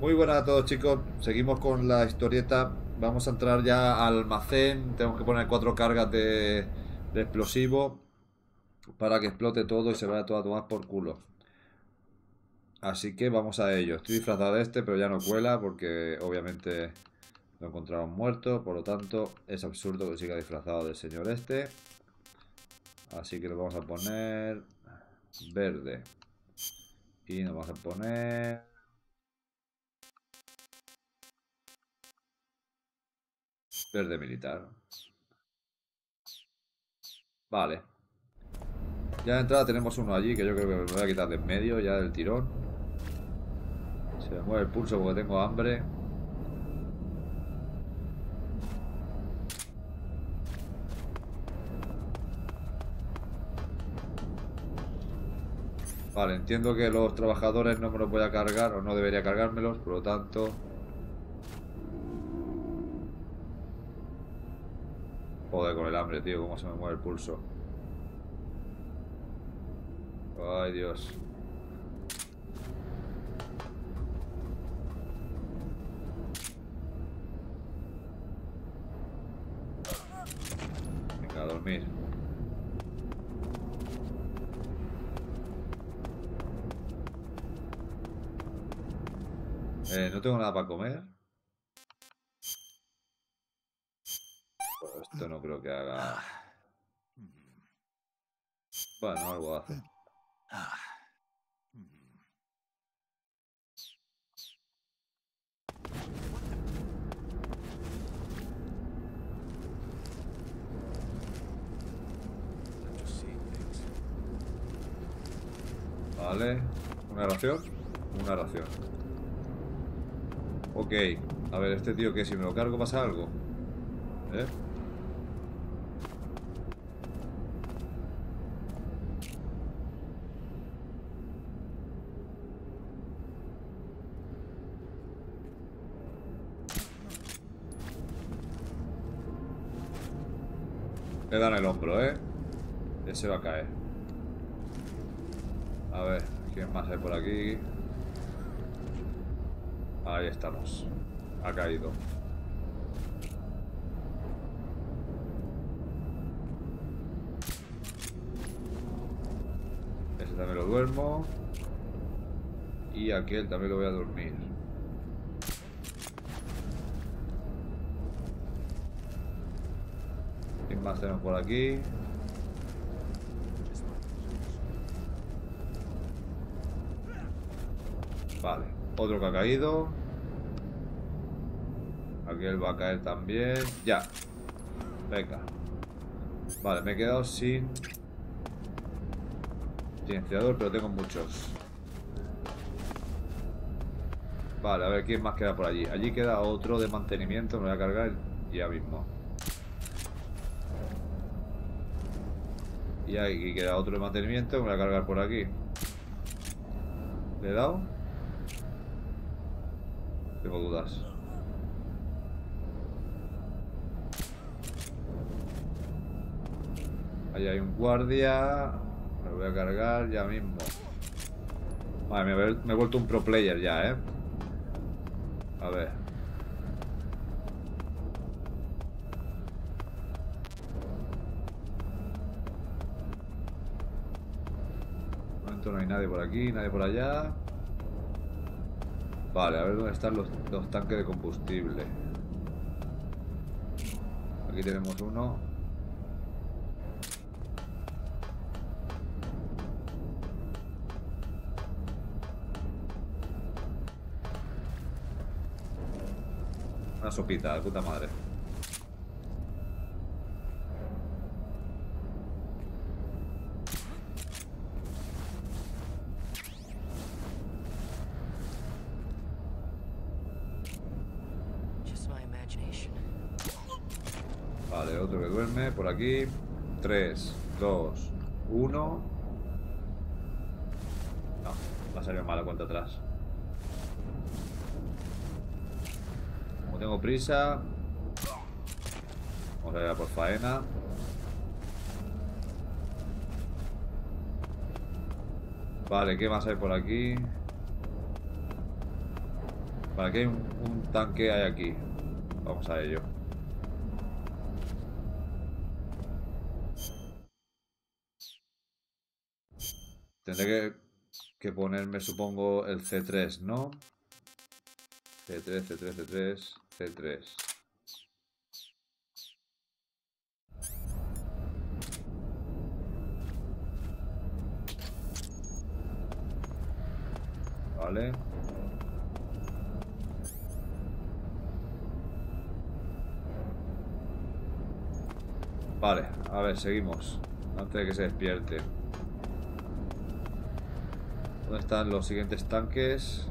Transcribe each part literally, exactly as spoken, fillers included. Muy buenas a todos, chicos. Seguimos con la historieta. Vamos a entrar ya al almacén. Tenemos que poner cuatro cargas de, de explosivo para que explote todo y se vaya todo a tomar por culo. Así que vamos a ello. Estoy disfrazado de este, pero ya no cuela porque obviamente lo encontraron muerto. Por lo tanto, es absurdo que siga disfrazado del señor este. Así que lo vamos a poner verde. Y nos vamos a poner... verde militar. Vale. Ya de entrada tenemos uno allí que yo creo que me voy a quitar de en medio ya del tirón. Se me mueve el pulso porque tengo hambre. Vale, entiendo que los trabajadores no me los voy a cargar, o no debería cargármelos, por lo tanto... Joder, con el hambre, tío, cómo se me mueve el pulso. Ay, Dios. Venga, a dormir. Eh, no tengo nada para comer. Pero esto no creo que haga... Bueno, algo hace. Vale, una ración, una ración. Ok, a ver, este tío que si me lo cargo pasa algo. ¿Eh? Le dan el hombro, ¿eh? Ese va a caer. A ver, ¿quién más hay por aquí? Ahí estamos. Ha caído. Ese también lo duermo. Y aquel también lo voy a dormir. ¿Quién más tenemos por aquí? Vale. Otro que ha caído. Aquel va a caer también. Ya. Venga. Vale, me he quedado sin silenciador, pero tengo muchos. Vale, a ver quién más queda por allí. Allí queda otro de mantenimiento. Me voy a cargar ya mismo. Y aquí queda otro de mantenimiento. Me voy a cargar por aquí. ¿Le he dado? Tengo dudas. Ahí hay un guardia. Me lo voy a cargar ya mismo. Vale, me, me he vuelto un pro player ya, eh. A ver. De momento no hay nadie por aquí, nadie por allá. Vale, a ver dónde están los, los tanques de combustible. Aquí tenemos uno. Una sopita, de puta madre. Vale, otro que duerme por aquí. tres, dos, uno. No, va a salir mal la cuenta atrás. Tengo prisa. Vamos a ir a por faena. Vale, ¿qué más hay por aquí? Vale, aquí hay un, un tanque, hay aquí. Vamos a ello. Tendré que, que ponerme, supongo, el C tres, ¿no? C tres, C tres, C tres, C tres. Vale. Vale, a ver, seguimos. Antes de que se despierte. ¿Dónde están los siguientes tanques?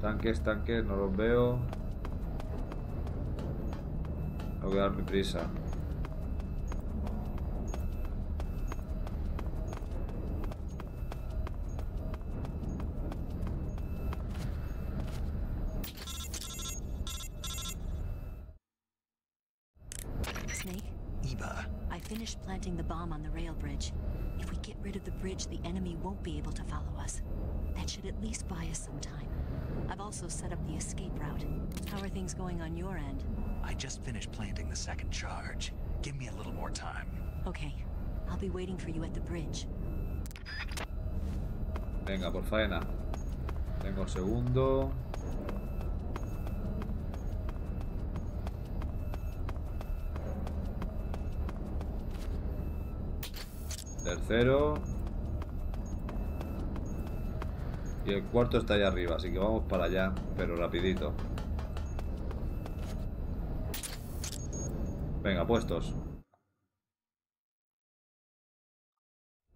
Tanques, tanques, no los veo. Tengo que darme prisa. Planting the bomb on the rail bridge. If we get rid of the bridge, the enemy won't be able to follow us. That should at least buy us some time. I've also set up the escape route. How are things going on your end? I just finished planting the second charge. Give me a little more time. Okay. I'll be waiting for you at the bridge. Venga, por faena. Tengo segundo. Tercero. Y el cuarto está allá arriba, así que vamos para allá, pero rapidito. Venga, puestos.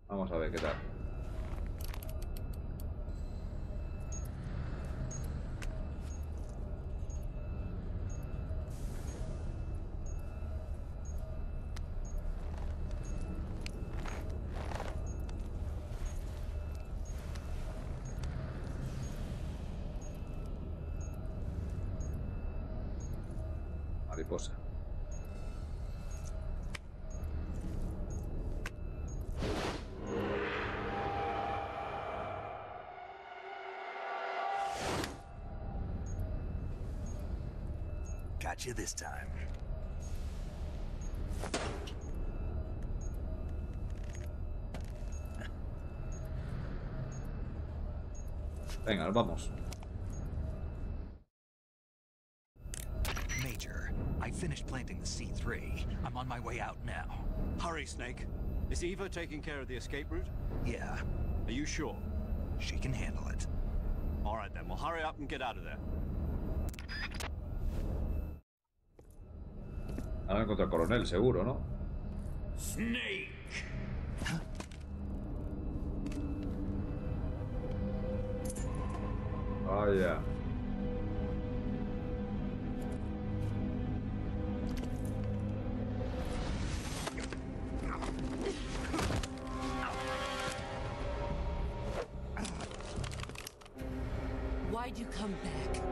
Vamos a ver qué tal. Mariposa. Got you this time. Venga, nos vamos. Finished planting the C three. I'm on my way out now. Hurry, Snake. Is Eva taking care of the escape route? Yeah. Are you sure? She can handle it. All right then, well hurry up and get out of there. Ahora encontré al coronel, seguro, ¿no? Snake. Oh, yeah. You come back.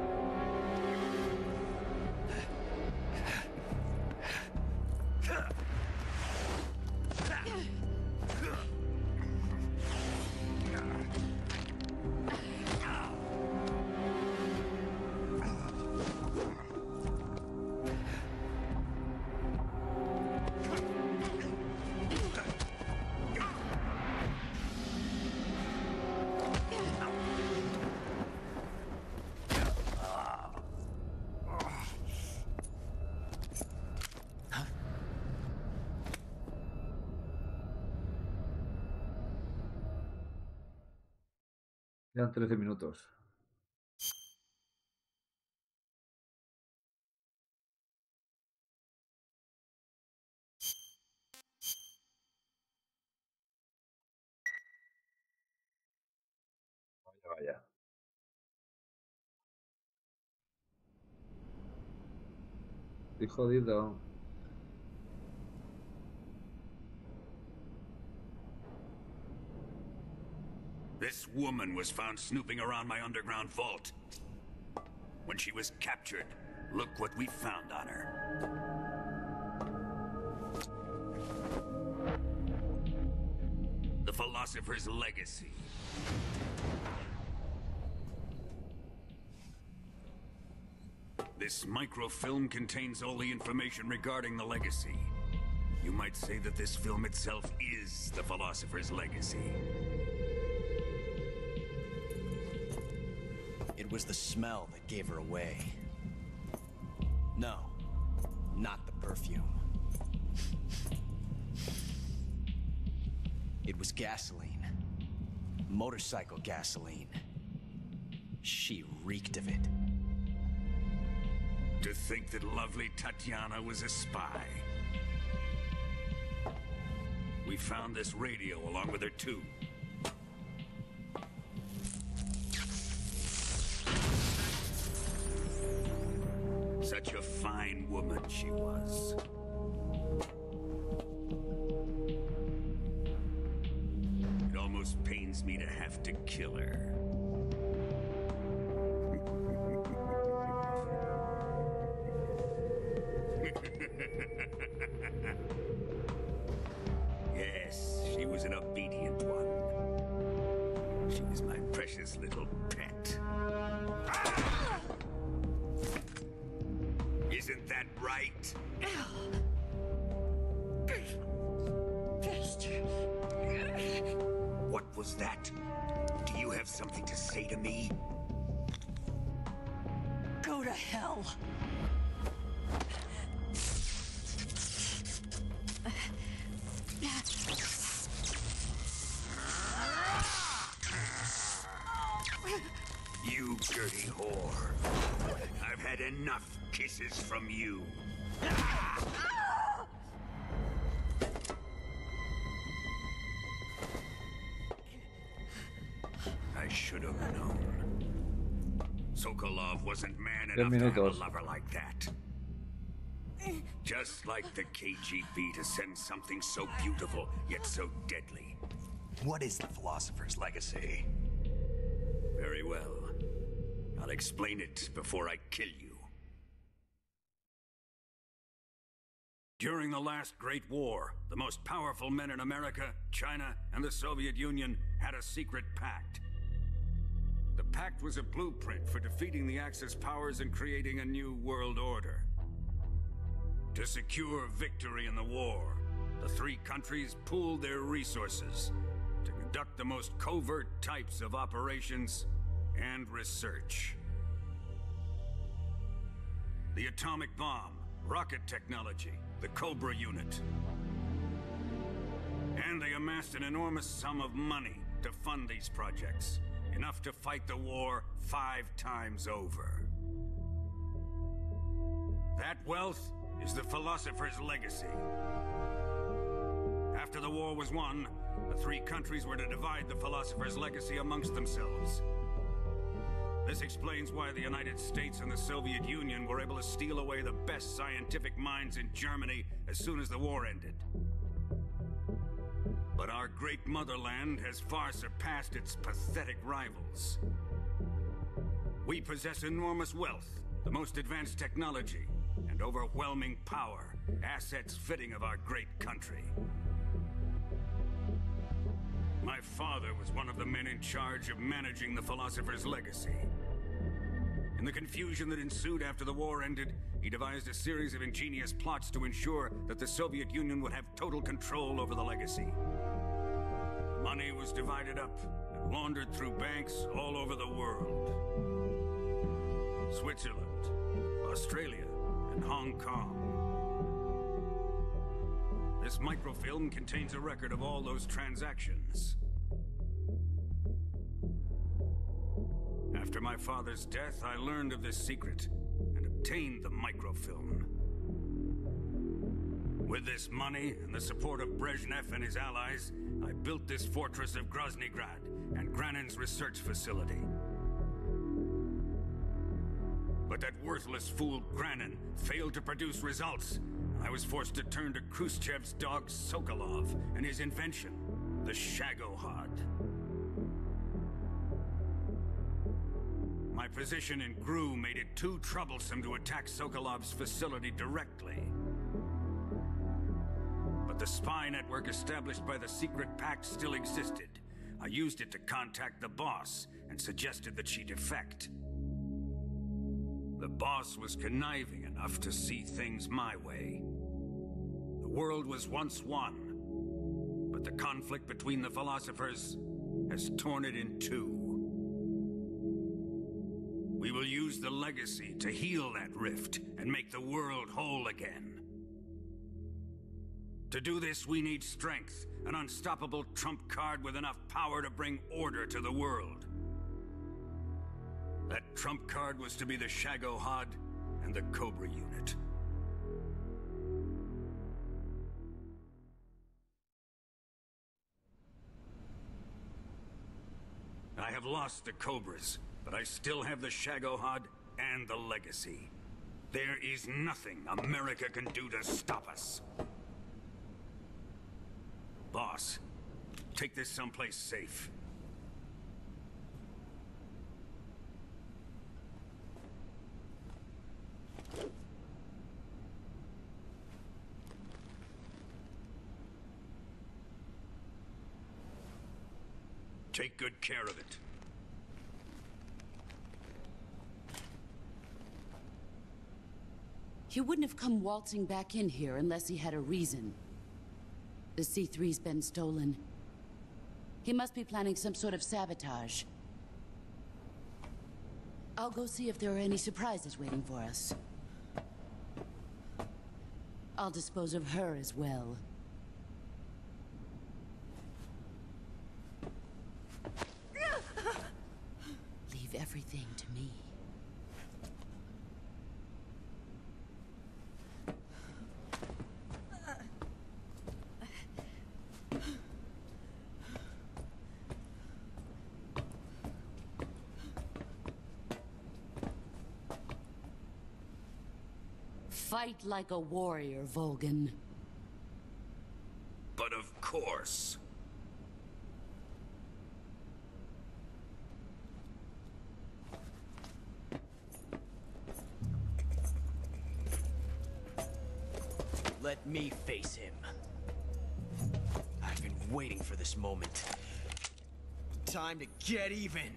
Quedan trece minutos. Vaya, vaya. Estoy jodido. This woman was found snooping around my underground vault. When she was captured, look what we found on her. The philosopher's legacy. This microfilm contains all the information regarding the legacy. You might say that this film itself is the Philosopher's Legacy. It was the smell that gave her away. No, not the perfume. It was gasoline. Motorcycle gasoline. She reeked of it. To think that lovely Tatiana was a spy. We found this radio along with her too. Such a fine woman she was. It almost pains me to have to kill her. Yes, she was an obedient one. She was my precious little pet. Ah! Isn't that right? What was that? Do you have something to say to me? Go to hell. You dirty whore. I've had enough kisses from you. I should have known. Sokolov wasn't man enough to have a lover like that. Just like the K G B to send something so beautiful, yet so deadly. What is the Philosopher's Legacy? Very well. I'll explain it before I kill you. During the last Great War, the most powerful men in America, China, and the Soviet Union had a secret pact. The pact was a blueprint for defeating the Axis powers and creating a new world order. To secure victory in the war, the three countries pooled their resources to conduct the most covert types of operations and research. The atomic bomb, rocket technology, the Cobra unit. And they amassed an enormous sum of money to fund these projects, enough to fight the war five times over. That wealth is the Philosopher's Legacy. After the war was won, the three countries were to divide the Philosopher's Legacy amongst themselves. This explains why the United States and the Soviet Union were able to steal away the best scientific minds in Germany as soon as the war ended. But our great motherland has far surpassed its pathetic rivals. We possess enormous wealth, the most advanced technology, and overwhelming power, assets fitting of our great country. My father was one of the men in charge of managing the Philosopher's Legacy. In the confusion that ensued after the war ended, he devised a series of ingenious plots to ensure that the Soviet Union would have total control over the legacy. Money was divided up and laundered through banks all over the world. Switzerland, Australia, and Hong Kong. This microfilm contains a record of all those transactions. After my father's death, I learned of this secret and obtained the microfilm. With this money and the support of Brezhnev and his allies, I built this fortress of Groznygrad and Granin's research facility. But that worthless fool Granin failed to produce results. I was forced to turn to Khrushchev's dog Sokolov and his invention, the Shagohod. My position in Gru made it too troublesome to attack Sokolov's facility directly. But the spy network established by the secret pact still existed. I used it to contact the boss and suggested that she defect. The boss was conniving enough to see things my way. The world was once one, but the conflict between the philosophers has torn it in two. We will use the legacy to heal that rift and make the world whole again. To do this, we need strength, an unstoppable trump card with enough power to bring order to the world. That trump card was to be the Shagohod and the Cobra unit. I have lost the Cobras, but I still have the Shagohod and the Legacy. There is nothing America can do to stop us. Boss, take this someplace safe. Take good care of it. He wouldn't have come waltzing back in here unless he had a reason. The C three's been stolen. He must be planning some sort of sabotage. I'll go see if there are any surprises waiting for us. I'll dispose of her as well. Leave everything to me. Fight like a warrior, Volgin. But of course. Let me face him. I've been waiting for this moment. Time to get even.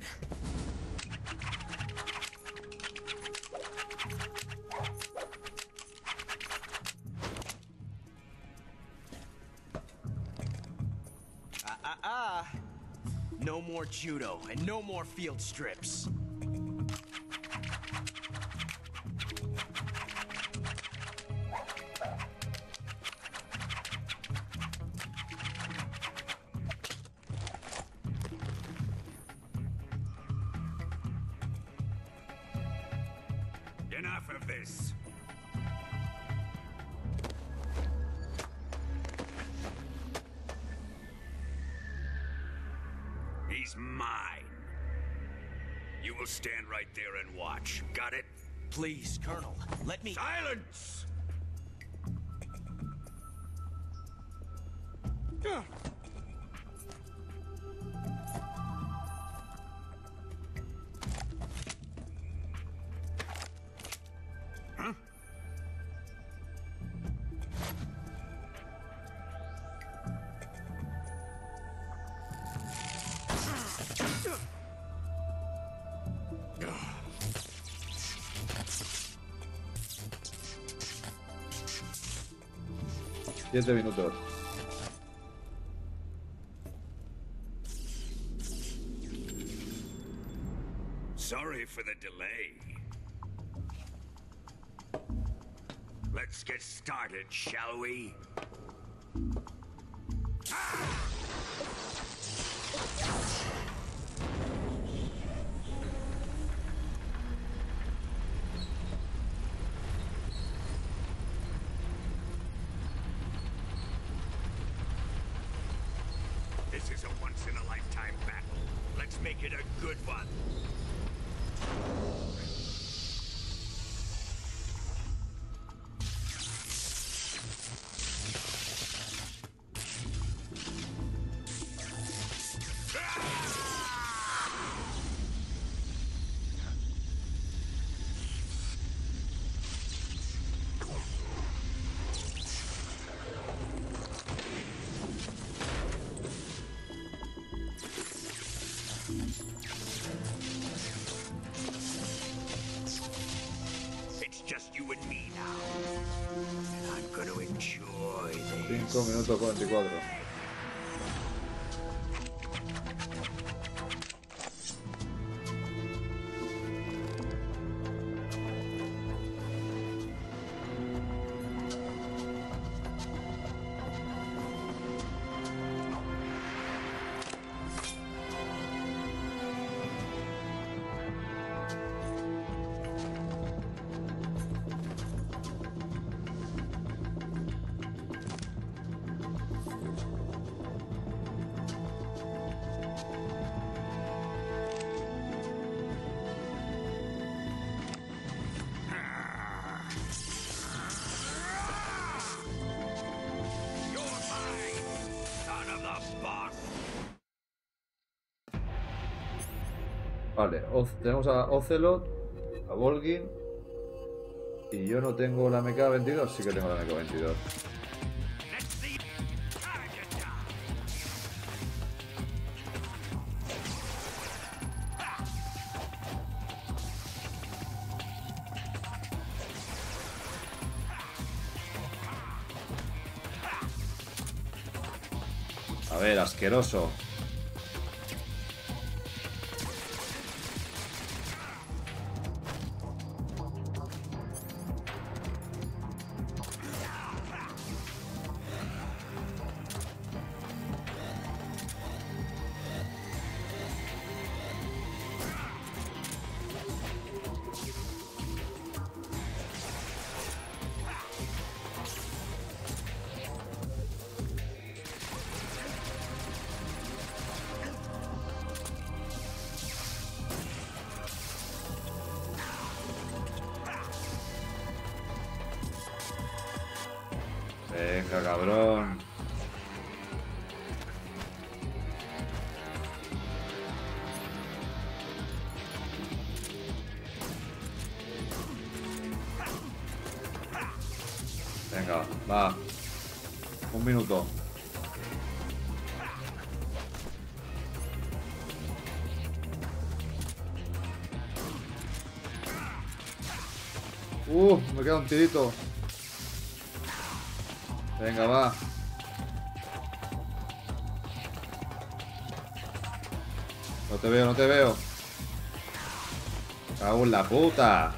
No more judo, and no more field strips. Enough of this. Mine. You will stand right there and watch. Got it? Please, Colonel, let me... Silence! Ugh. dieci minutos. Sorry for the delay. Let's get started, shall we? Ah! cinco minutos cuarenta y cuatro. Vale, tenemos a Ocelot, a Volgin. Y yo no tengo la M K veintidós, sí que tengo la M K veintidós. A ver, asqueroso. Venga, cabrón. Venga, va. Un minuto. Uh, me queda un tirito. Venga, va. No te veo, no te veo. Cago en la puta.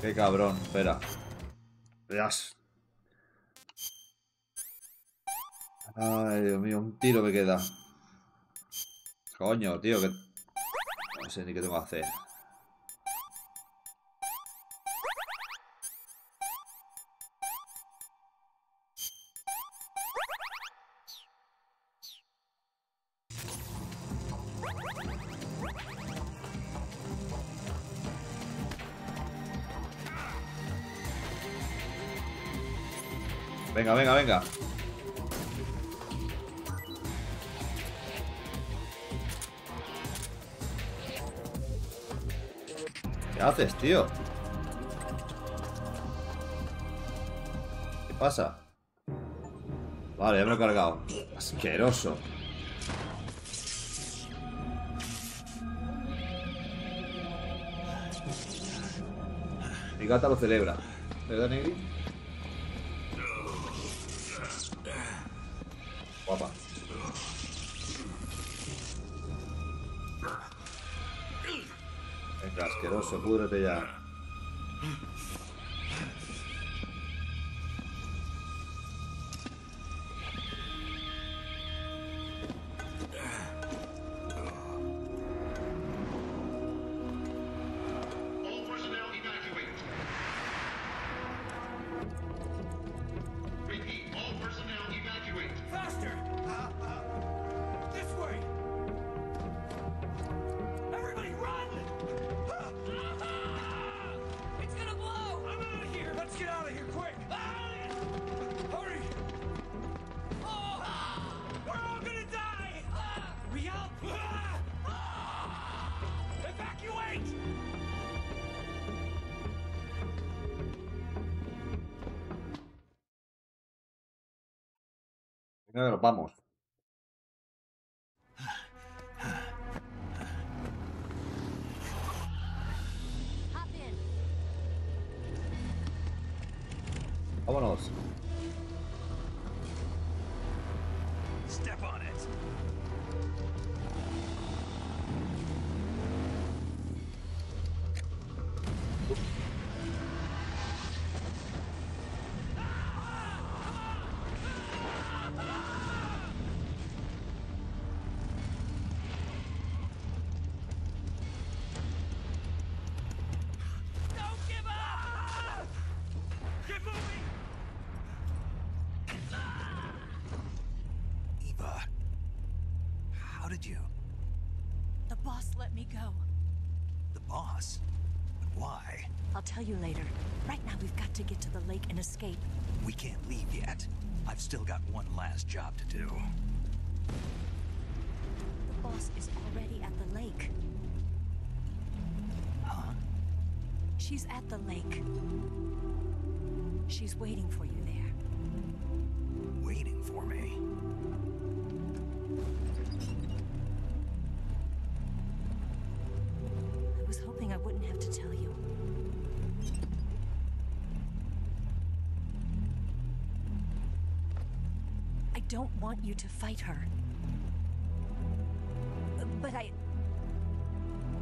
Qué cabrón, espera. Dios. Ay, Dios mío, un tiro me queda. Coño, tío, que... No sé ni qué tengo que hacer. Venga, venga, venga. ¿Qué haces, tío? ¿Qué pasa? Vale, ya me lo he cargado. Asqueroso. Mi gata lo celebra. ¿Verdad, Negri? Guapa. Asqueroso, púdrete ya. Vamos. Vámonos. Step on it. Oops. I'll tell you later. Right now we've got to get to the lake and escape. We can't leave yet. I've still got one last job to do. The boss is already at the lake. Huh? She's at the lake. She's waiting for you there. Waiting for me? I was hoping I wouldn't have to tell you. I don't want you to fight her. But I...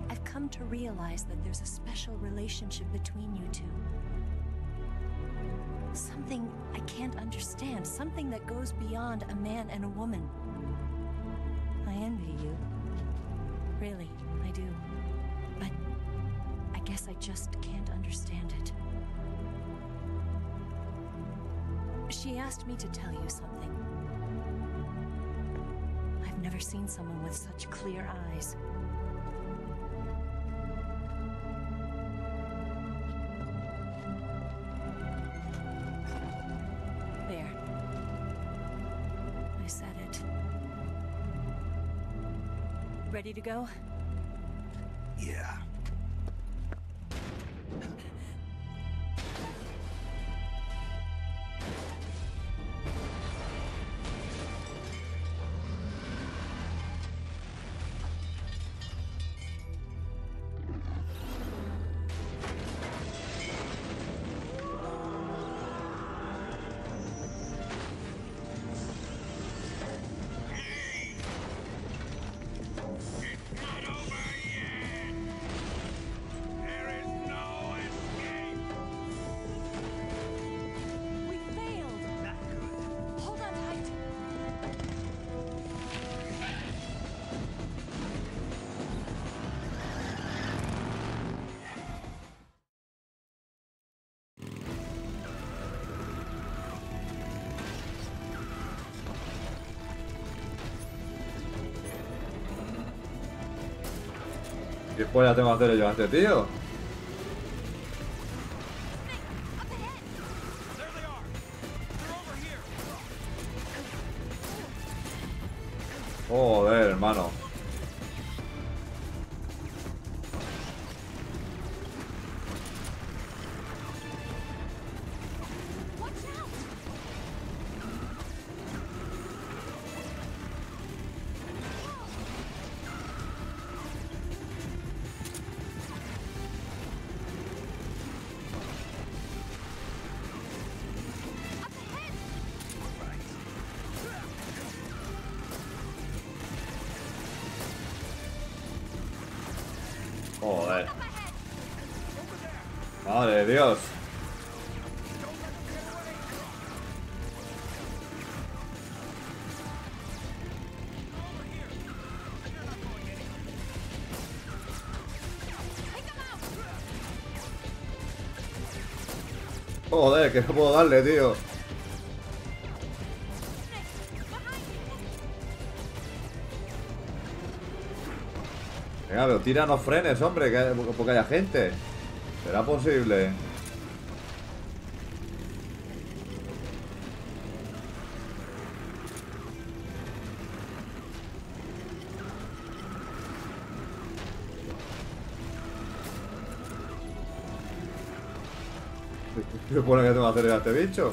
I've come to realize that there's a special relationship between you two. Something I can't understand. Something that goes beyond a man and a woman. I envy you. Really, I do. But I guess I just can't understand it. She asked me to tell you something. I've never seen someone with such clear eyes. There. I said it. Ready to go? Yeah. ¿Qué polla tengo que hacer yo a este tío? Joder, hermano. Joder. Madre de Dios. Joder, que no puedo darle, tío. Venga, pero tira, no frenes, hombre, que hay, porque haya gente. ¿Será posible? ¿Qué supone que tengo que hacer a este bicho?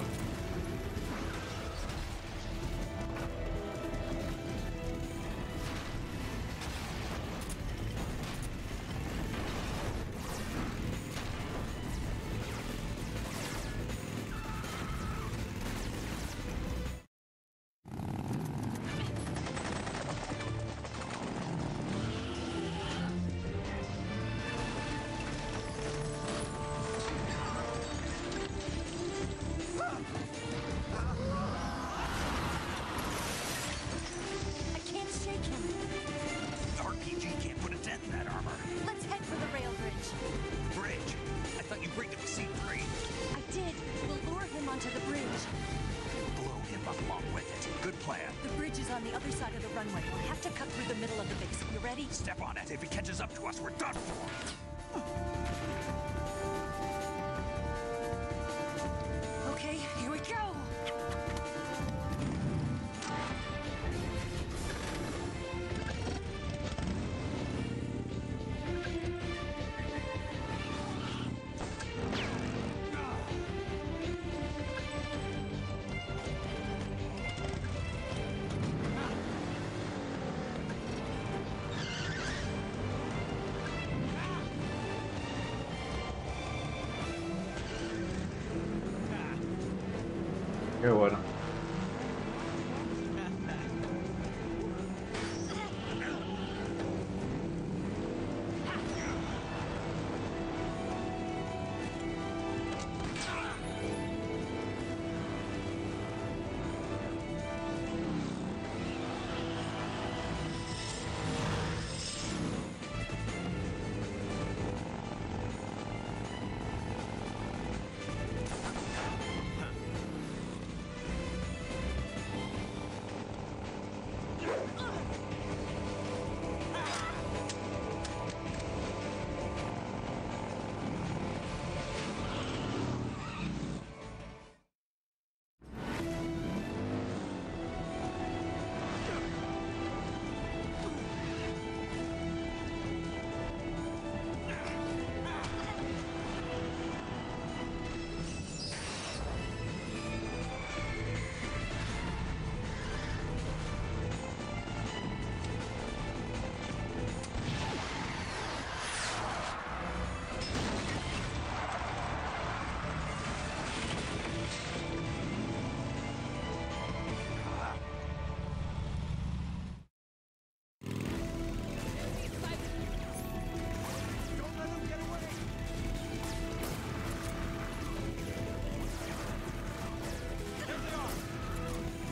You ready? Step on it. If it catches up to us, we're done for. Okay, here we go. Qué bueno.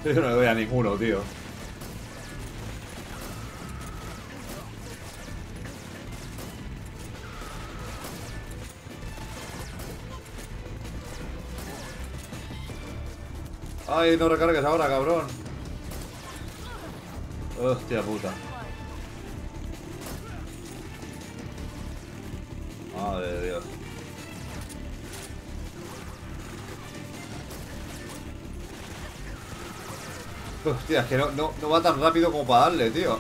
Yo no le doy a ninguno, tío. Ay, no recargues ahora, cabrón. Hostia puta. Madre de Dios. Hostia, es que no, no, no va tan rápido como para darle, tío.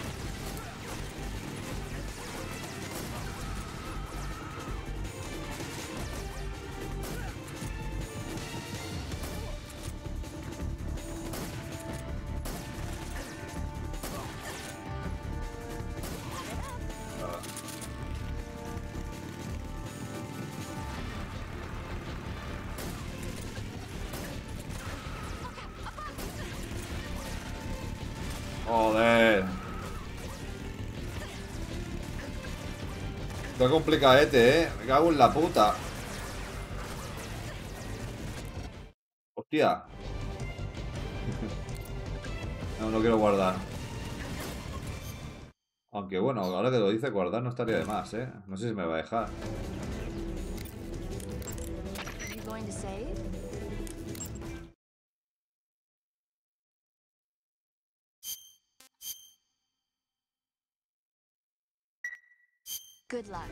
Complicadete, eh. Me cago en la puta. Hostia. No, no quiero guardar. Aunque bueno, ahora que lo dice, guardar no estaría de más, eh. No sé si me va a dejar. Good luck.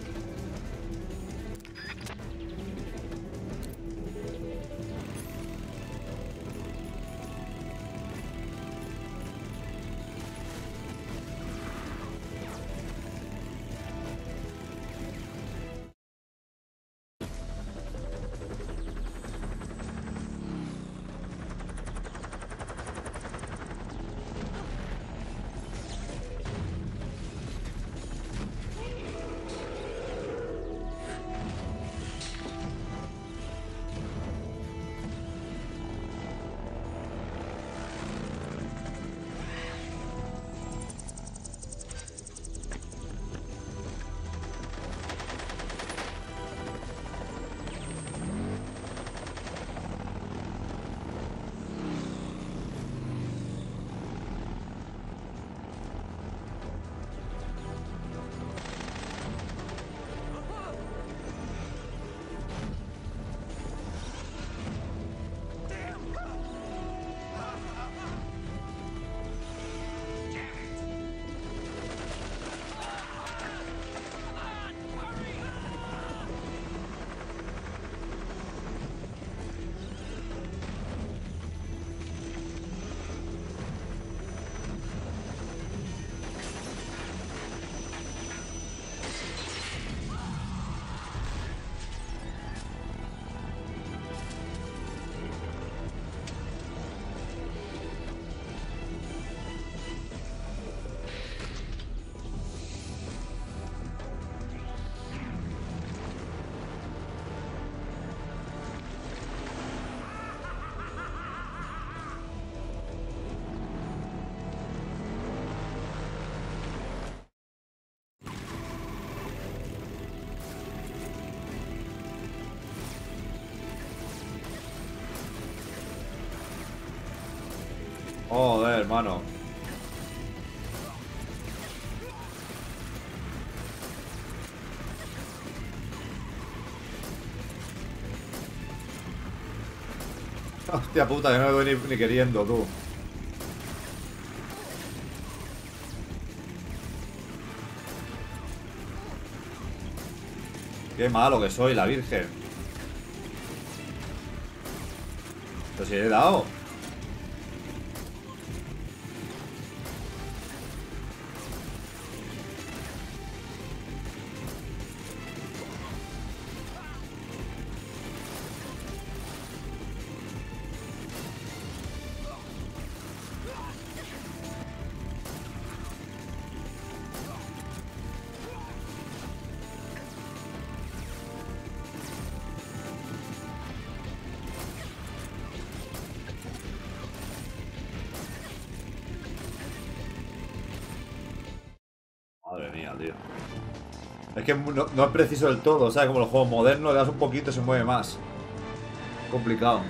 Joder, hermano. Hostia puta, yo no lo voy ni, ni queriendo, tú. Qué malo que soy, la virgen. Pero si le he dado. Que no, no es preciso del todo, ¿sabes? Como los juegos modernos, le das un poquito y se mueve más. Complicado.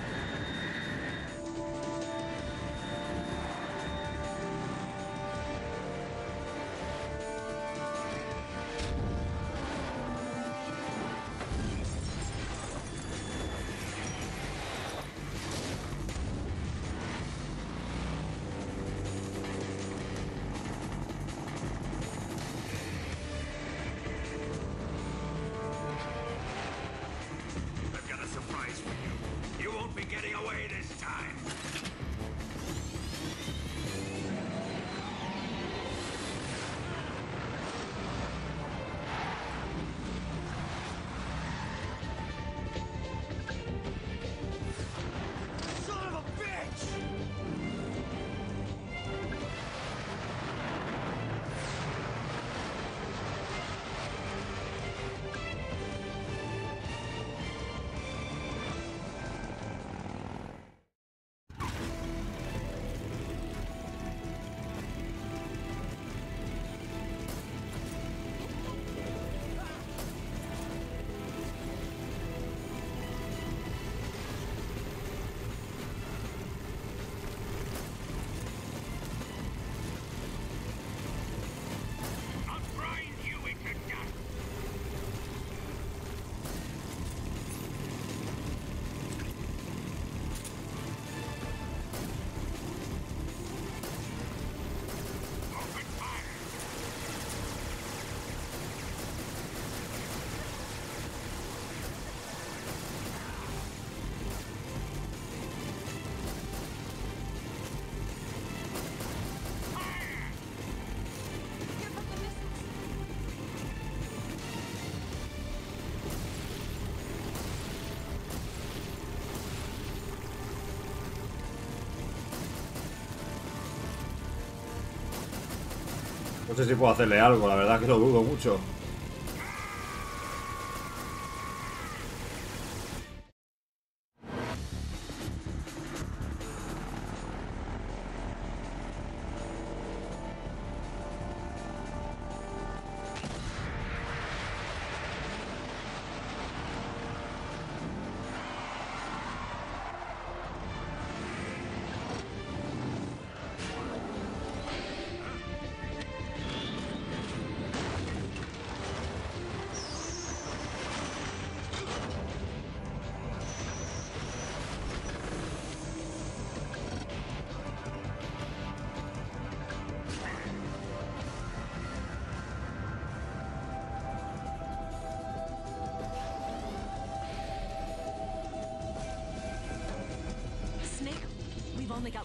No sé si puedo hacerle algo, la verdad que lo dudo mucho.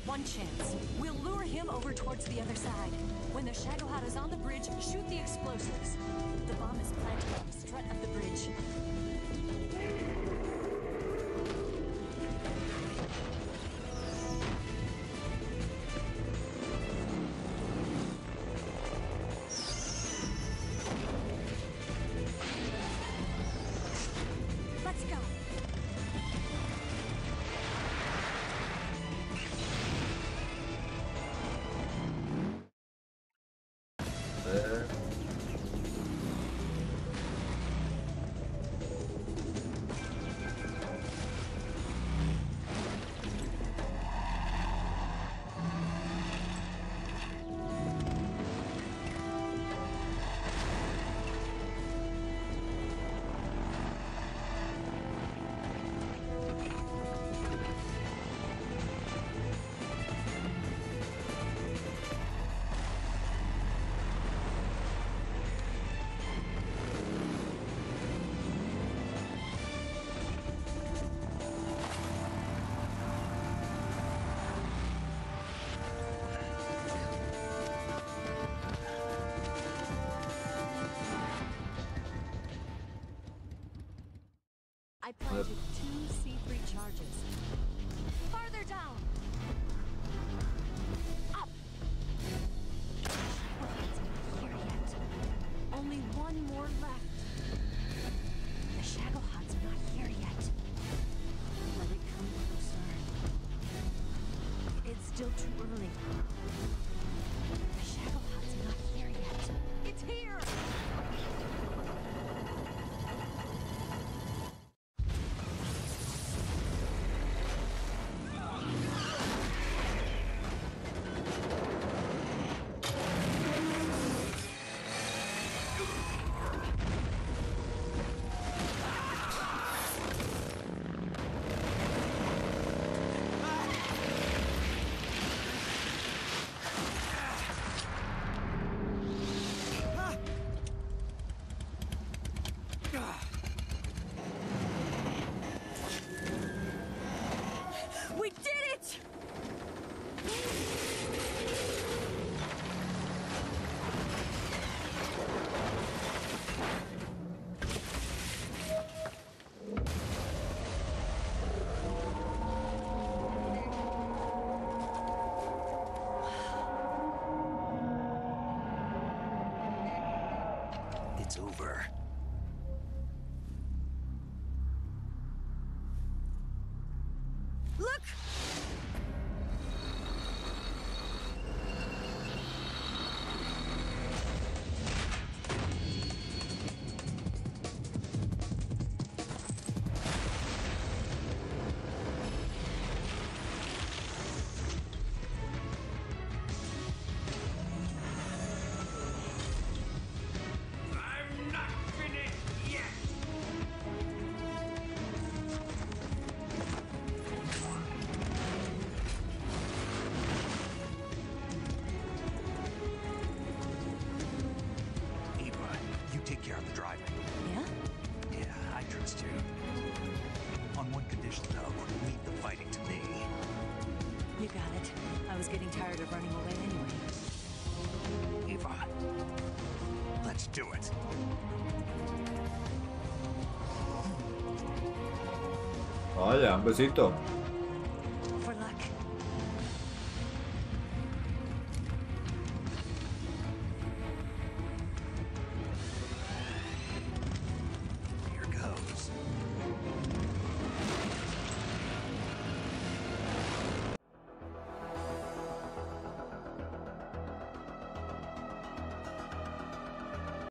One chance. We'll lure him over towards the other side. When the Shagohod is on the bridge, shoot the explosives. The bomb is planted on the strut of the bridge. over. Look! Vaya, un besito. Here goes.